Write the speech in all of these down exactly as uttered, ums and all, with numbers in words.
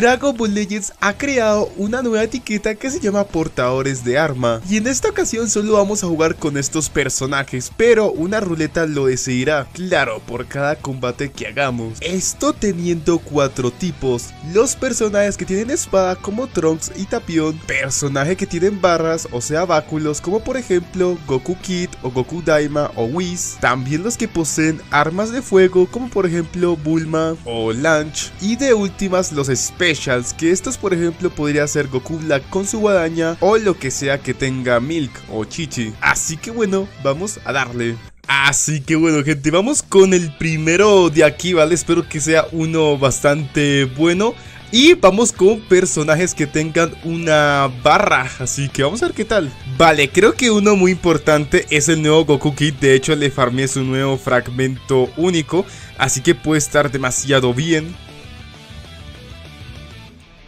Dragon Ball Legends ha creado una nueva etiqueta que se llama portadores de arma, y en esta ocasión solo vamos a jugar con estos personajes, pero una ruleta lo decidirá, claro, por cada combate que hagamos. Esto teniendo cuatro tipos: los personajes que tienen espada como Trunks y Tapión, personajes que tienen barras, o sea báculos, como por ejemplo Goku Kid o Goku Daima o Whis, también los que poseen armas de fuego como por ejemplo Bulma o Lunch, y de últimas los specials, que estos por ejemplo podría ser Goku Black con su guadaña o lo que sea que tenga Milk o Chichi. Así que bueno, vamos a darle. Así que bueno, gente, vamos con el primero de aquí, ¿vale? Espero que sea uno bastante bueno. Y vamos con personajes que tengan una barra, así que vamos a ver qué tal. Vale, creo que uno muy importante es el nuevo Goku Kid. De hecho, le farmeé su nuevo fragmento único, así que puede estar demasiado bien.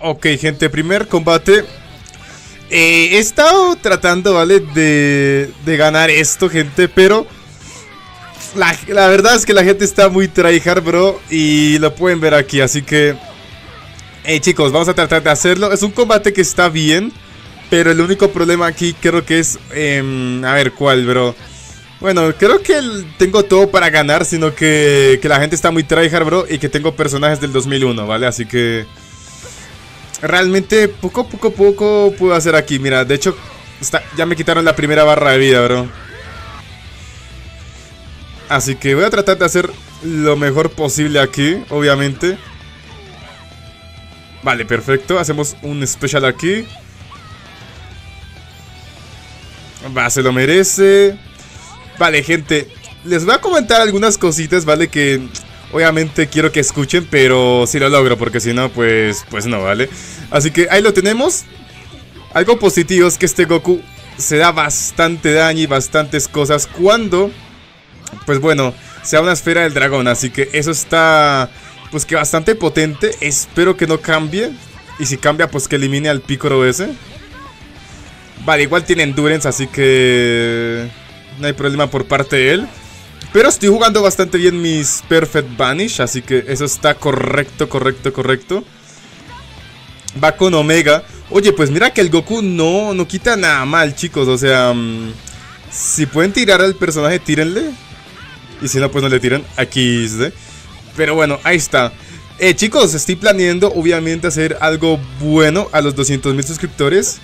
Ok, gente, primer combate. Eh, he estado tratando, ¿vale? De, de ganar esto, gente, pero... La, la verdad es que la gente está muy tryhard, bro, y lo pueden ver aquí, así que... Eh, chicos, vamos a tratar de hacerlo. Es un combate que está bien, pero el único problema aquí creo que es... Eh, a ver, ¿cuál, bro? Bueno, creo que tengo todo para ganar, sino que, que la gente está muy tryhard, bro, y que tengo personajes del dos mil uno, ¿vale? Así que... Realmente poco, poco, poco puedo hacer aquí. Mira, de hecho, está, ya me quitaron la primera barra de vida, bro. Así que voy a tratar de hacer lo mejor posible aquí, obviamente. Vale, perfecto. Hacemos un special aquí. Va, se lo merece. Vale, gente, les voy a comentar algunas cositas, ¿vale? Que obviamente quiero que escuchen, pero si lo logro, porque si no, pues, pues no, ¿vale? Así que ahí lo tenemos. Algo positivo es que este Goku se da bastante daño y bastantes cosas cuando, pues bueno, sea una esfera del dragón. Así que eso está... Pues que bastante potente, espero que no cambie. Y si cambia, pues que elimine al Piccolo ese. Vale, igual tiene endurance, así que... No hay problema por parte de él. Pero estoy jugando bastante bien mis Perfect Vanish, así que eso está correcto, correcto, correcto. Va con Omega. Oye, pues mira que el Goku no, no quita nada mal, chicos. O sea, si pueden tirar al personaje, tírenle. Y si no, pues no le tiran. Aquí es de... Pero bueno, ahí está. Eh, chicos, estoy planeando obviamente hacer algo bueno a los doscientos mil suscriptores.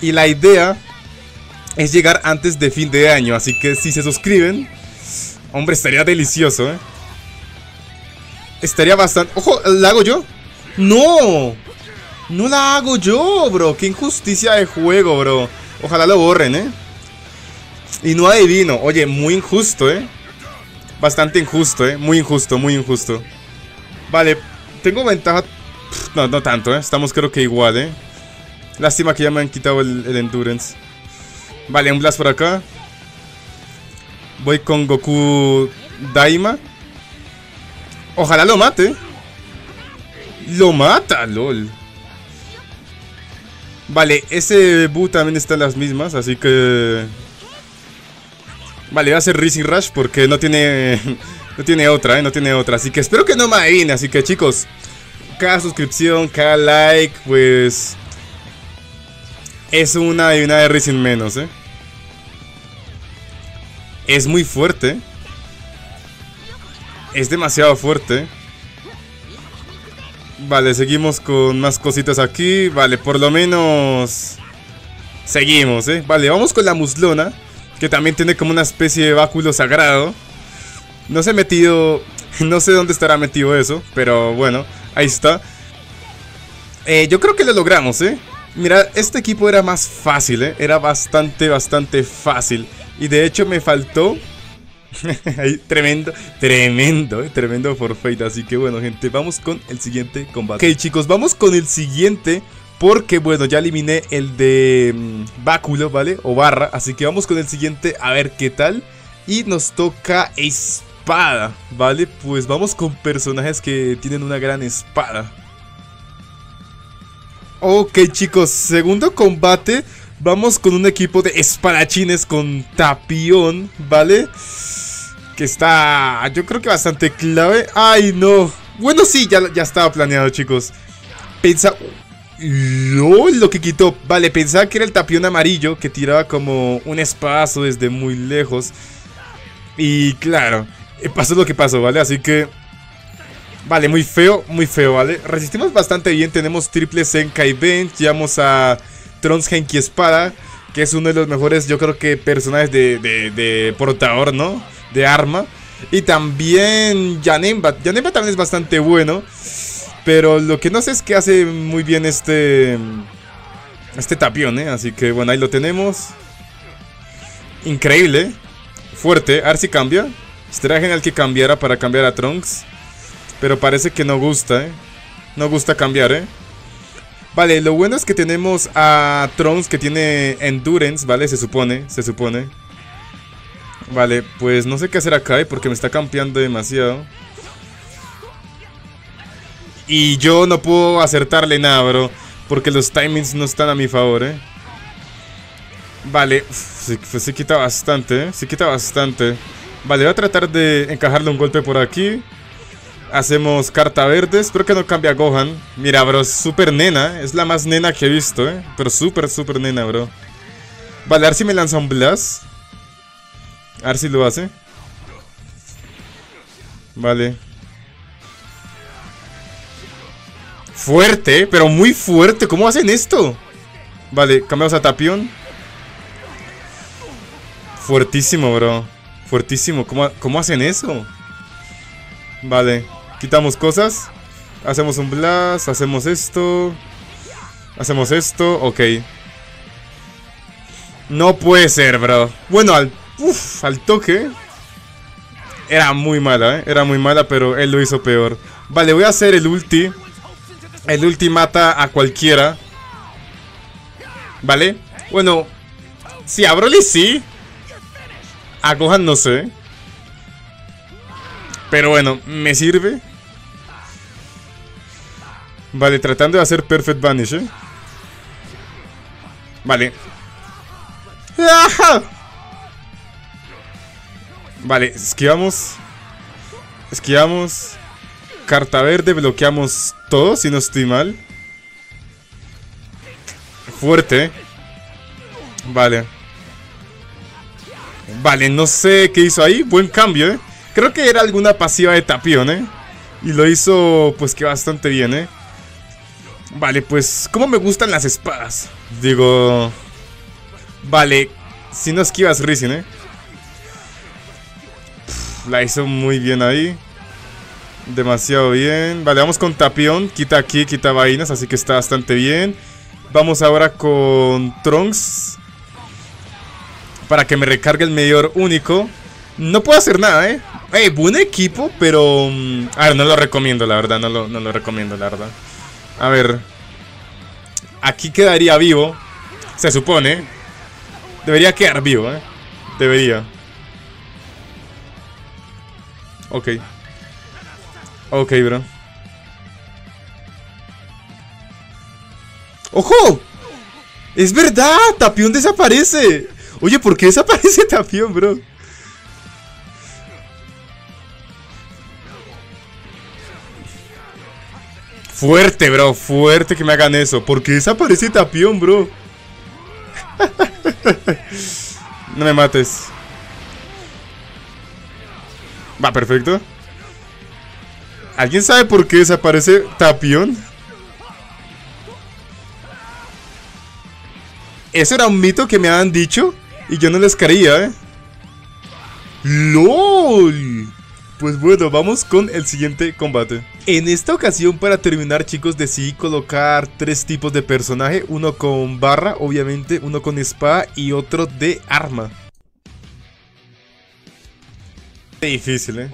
Y la idea es llegar antes de fin de año. Así que si se suscriben, hombre, estaría delicioso, ¿eh? Estaría bastante... ¡Ojo! ¿La hago yo? ¡No! ¡No la hago yo, bro! ¡Qué injusticia de juego, bro! Ojalá lo borren, ¿eh? Y no adivino. Oye, muy injusto, ¿eh? Bastante injusto, eh. Muy injusto, muy injusto. Vale, tengo ventaja. Pff, no, no tanto, eh. Estamos creo que igual, eh. Lástima que ya me han quitado el, el endurance. Vale, un blast por acá. Voy con Goku Daima. Ojalá lo mate. Lo mata, lol. Vale, ese Buu también está en las mismas, así que... Vale, va a ser Rising Rush porque no tiene no tiene otra, ¿eh? No tiene otra. Así que espero que no me adivinen. Así que, chicos, cada suscripción, cada like, pues... Es una adivinada de Rising menos, ¿eh? Es muy fuerte. Es demasiado fuerte. Vale, seguimos con más cositas aquí. Vale, por lo menos... Seguimos, ¿eh? Vale, vamos con la muslona, que también tiene como una especie de báculo sagrado. No se ha metido... No sé dónde estará metido eso, pero bueno, ahí está. Eh, yo creo que lo logramos, ¿eh? Mira, este equipo era más fácil, ¿eh? Era bastante, bastante fácil. Y de hecho me faltó... tremendo, tremendo, ¿eh? Tremendo forfait. Así que bueno, gente, vamos con el siguiente combate. Ok, chicos, vamos con el siguiente... Porque, bueno, ya eliminé el de mmm, báculo, ¿vale? O barra. Así que vamos con el siguiente a ver qué tal. Y nos toca espada, ¿vale? Pues vamos con personajes que tienen una gran espada. Ok, chicos, segundo combate. Vamos con un equipo de espadachines con Tapión, ¿vale? Que está, yo creo que bastante clave. ¡Ay, no! Bueno, sí, ya, ya estaba planeado, chicos. Pensaba... ¡Lol! Lo que quitó. Vale, pensaba que era el tapión amarillo que tiraba como un espadazo desde muy lejos. Y claro, pasó lo que pasó, ¿vale? Así que... Vale, muy feo, muy feo, ¿vale? Resistimos bastante bien. Tenemos triple Zen Kaiben. Llevamos a Trunks Henki Espada, que es uno de los mejores, yo creo que, personajes de, de, de portador, ¿no? De arma. Y también Yanemba. Yanemba también es bastante bueno. Pero lo que no sé es que hace muy bien este... Este tapión, ¿eh? Así que, bueno, ahí lo tenemos. Increíble. Fuerte. A ver si cambia. Estaría genial que cambiara para cambiar a Trunks. Pero parece que no gusta, ¿eh? No gusta cambiar, ¿eh? Vale, lo bueno es que tenemos a Trunks que tiene Endurance, ¿vale? Se supone, se supone. Vale, pues no sé qué hacer acá, ¿eh? Porque me está campeando demasiado. Y yo no puedo acertarle nada, bro. Porque los timings no están a mi favor, ¿eh? Vale, se, se quita bastante, ¿eh? Se quita bastante. Vale, voy a tratar de encajarle un golpe por aquí. Hacemos carta verde. Espero que no cambie a Gohan. Mira, bro, es súper nena. Es la más nena que he visto, ¿eh? Pero súper, súper nena, bro. Vale, a ver si me lanza un blast. A ver si lo hace. Vale. Fuerte, pero muy fuerte. ¿Cómo hacen esto? Vale, cambiamos a Tapión. Fuertísimo, bro. Fuertísimo. ¿Cómo, cómo hacen eso? Vale. Quitamos cosas. Hacemos un blast. Hacemos esto. Hacemos esto. Ok. No puede ser, bro. Bueno, al... Uff, al toque. Era muy mala, ¿eh? Era muy mala, pero él lo hizo peor. Vale, voy a hacer el ulti. El ulti mata a cualquiera. Vale. Bueno, sí, a Broly sí. A Gohan no sé. Pero bueno, me sirve. Vale, tratando de hacer Perfect Vanish, ¿eh? Vale. ¡Ajá! Vale, esquivamos. Esquivamos. Carta verde, bloqueamos todo, si no estoy mal. Fuerte. Vale. Vale, no sé qué hizo ahí. Buen cambio, eh. Creo que era alguna pasiva de Tapión, eh. Y lo hizo, pues, que bastante bien, eh. Vale, pues, ¿cómo me gustan las espadas? Digo... Vale, si no esquivas Rising, eh. La hizo muy bien ahí. Demasiado bien. Vale, vamos con Tapión. Quita aquí, quita vainas. Así que está bastante bien. Vamos ahora con Trunks. Para que me recargue el medidor único. No puedo hacer nada, eh. Eh, buen equipo, pero... A ver, no lo recomiendo, la verdad. No lo, no lo recomiendo, la verdad. A ver. Aquí quedaría vivo. Se supone. Debería quedar vivo, eh. Debería. Ok. Ok, bro. ¡Ojo! ¡Es verdad! ¡Tapión desaparece! Oye, ¿por qué desaparece Tapión, bro? Fuerte, bro. Fuerte que me hagan eso. ¿Por qué desaparece Tapión, bro? No me mates. Va, perfecto. ¿Alguien sabe por qué desaparece Tapión? Eso era un mito que me habían dicho y yo no les creía, ¿eh? ¡Lol! Pues bueno, vamos con el siguiente combate. En esta ocasión, para terminar, chicos, decidí colocar tres tipos de personaje. Uno con barra, obviamente, uno con espada y otro de arma. Difícil, eh.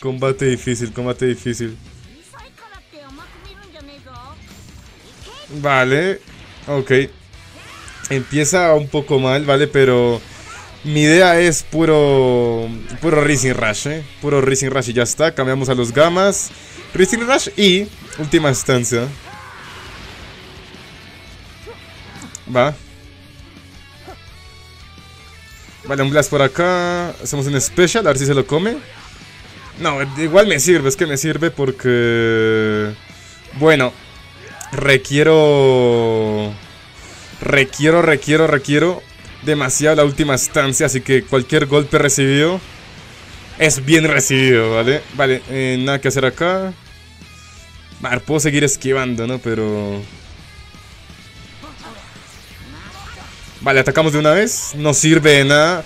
Combate difícil, combate difícil. Vale. Ok. Empieza un poco mal, vale, pero mi idea es puro Puro Rising Rush, eh. Puro Rising Rush y ya está, cambiamos a los gamas. Rising Rush y última instancia. Va. Vale, un blast por acá. Hacemos un special, a ver si se lo come. No, igual me sirve, es que me sirve porque... Bueno, requiero... Requiero, requiero, requiero demasiado la última estancia, así que cualquier golpe recibido es bien recibido, ¿vale? Vale, eh, nada que hacer acá. Vale, puedo seguir esquivando, ¿no? Pero... Vale, atacamos de una vez. No sirve de nada.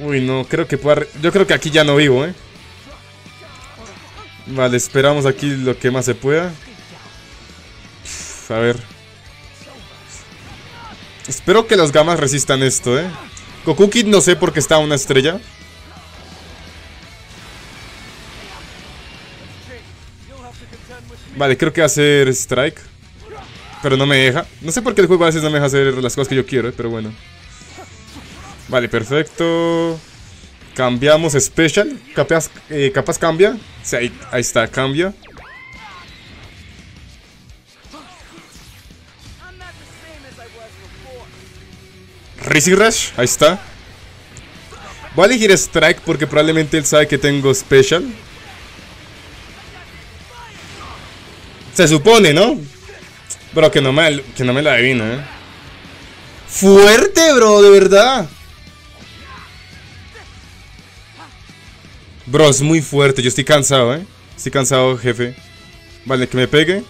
Uy, no, creo que pueda... Yo creo que aquí ya no vivo, ¿eh? Vale, esperamos aquí lo que más se pueda. Uf, a ver. Espero que los gamas resistan esto, ¿eh? Goku Kid no sé por qué está una estrella. Vale, creo que va a hacer strike. Pero no me deja. No sé por qué el juego a veces no me deja hacer las cosas que yo quiero, ¿eh? Pero bueno. Vale, perfecto. Cambiamos special. Capaz, eh, capaz cambia. Sí, ahí, ahí está, cambia. Rising Rush, ahí está. Voy a elegir strike porque probablemente él sabe que tengo special. Se supone, ¿no? Bro, que no me, que no me la adivina, ¿eh? Fuerte, bro, de verdad. Bro, es muy fuerte. Yo estoy cansado, ¿eh? Estoy cansado, jefe. Vale, que me pegue.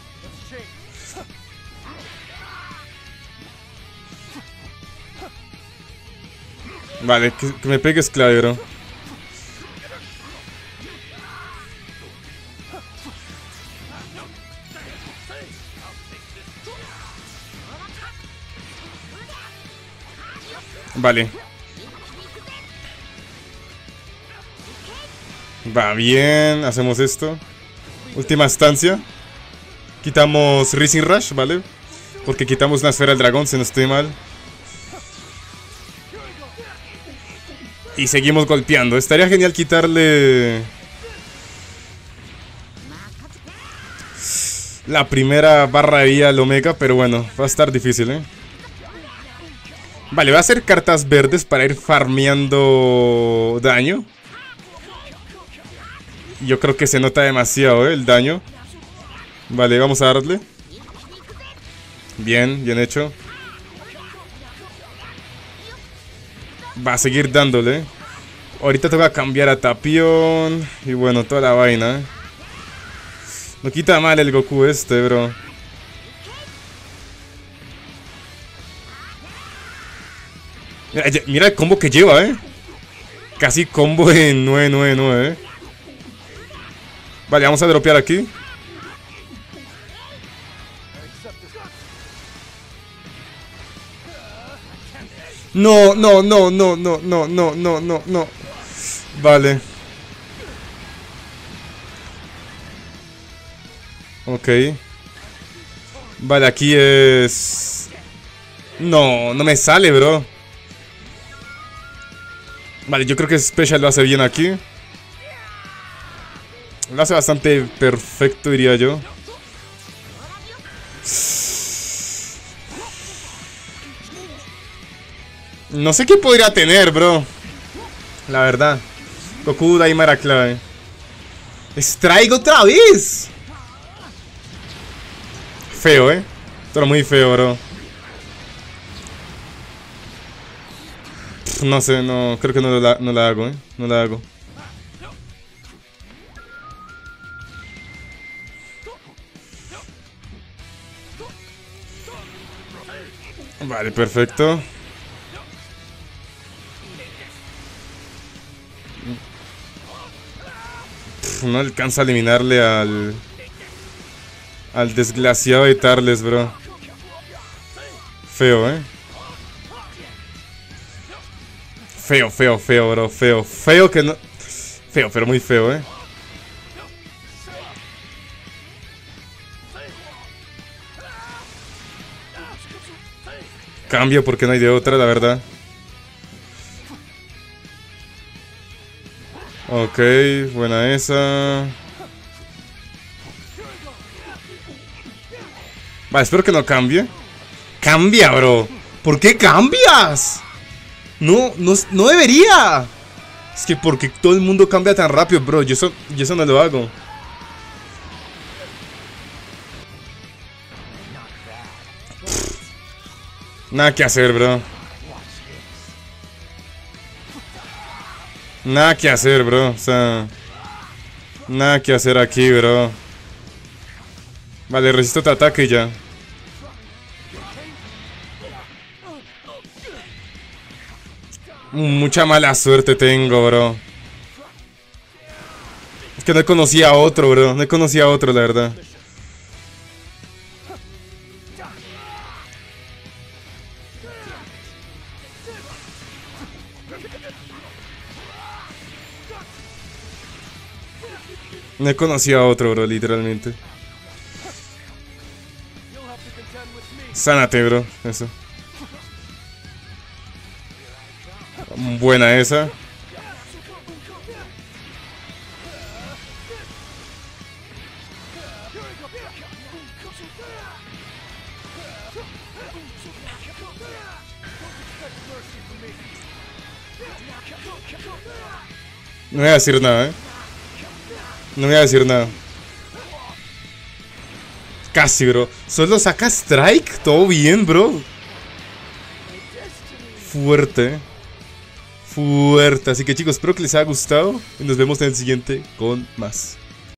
Vale, que, que me pegue es clave, bro. Vale. Va bien, hacemos esto. Última estancia. Quitamos Rising Rush, ¿vale? Porque quitamos una esfera del dragón, si no estoy mal. Y seguimos golpeando. Estaría genial quitarle la primera barra de vida al Omega, pero bueno, va a estar difícil, ¿eh? Vale, voy a hacer cartas verdes para ir farmeando daño. Yo creo que se nota demasiado, ¿eh? El daño. Vale, vamos a darle. Bien, bien hecho. Va a seguir dándole. Ahorita toca cambiar a Tapión. Y bueno, toda la vaina, ¿eh? No quita mal el Goku este, bro. Mira, mira el combo que lleva, eh. Casi combo de nueve nueve nueve, eh. Vale, vamos a dropear aquí. No, no, no, no, no, no, no, no, no, no. Vale. Ok. Vale, aquí es... No, no me sale, bro. Vale, yo creo que Special lo hace bien aquí. Lo hace bastante perfecto, diría yo. No sé qué podría tener, bro. La verdad. Goku Daima era clave. ¡Strike otra vez! Feo, eh. Esto era muy feo, bro. No sé, no, creo que no la, no la hago, ¿eh? No la hago. Vale, perfecto. Pff, no alcanza a eliminarle al... Al desglaciado de Tarles, bro. Feo, ¿eh? Feo, feo, feo, bro, feo, feo que no... Feo, pero muy feo, eh. Cambio porque no hay de otra, la verdad. Ok, buena esa. Vale, espero que no cambie. ¡Cambia, bro! ¿Por qué cambias? No, no, no debería. Es que porque todo el mundo cambia tan rápido, bro. Yo eso, yo eso no lo hago. Pff, nada que hacer, bro. Nada que hacer, bro. O sea, nada que hacer aquí, bro. Vale, resisto tu ataque y ya. Mucha mala suerte tengo, bro. Es que no conocía a otro, bro. No conocía a otro, la verdad. No conocía a otro, bro, literalmente. Sánate, bro. Eso. Buena esa. No voy a decir nada, eh. No voy a decir nada. Casi, bro. Solo saca strike. Todo bien, bro. Fuerte. Fuerte, así que chicos, espero que les haya gustado y nos vemos en el siguiente con más.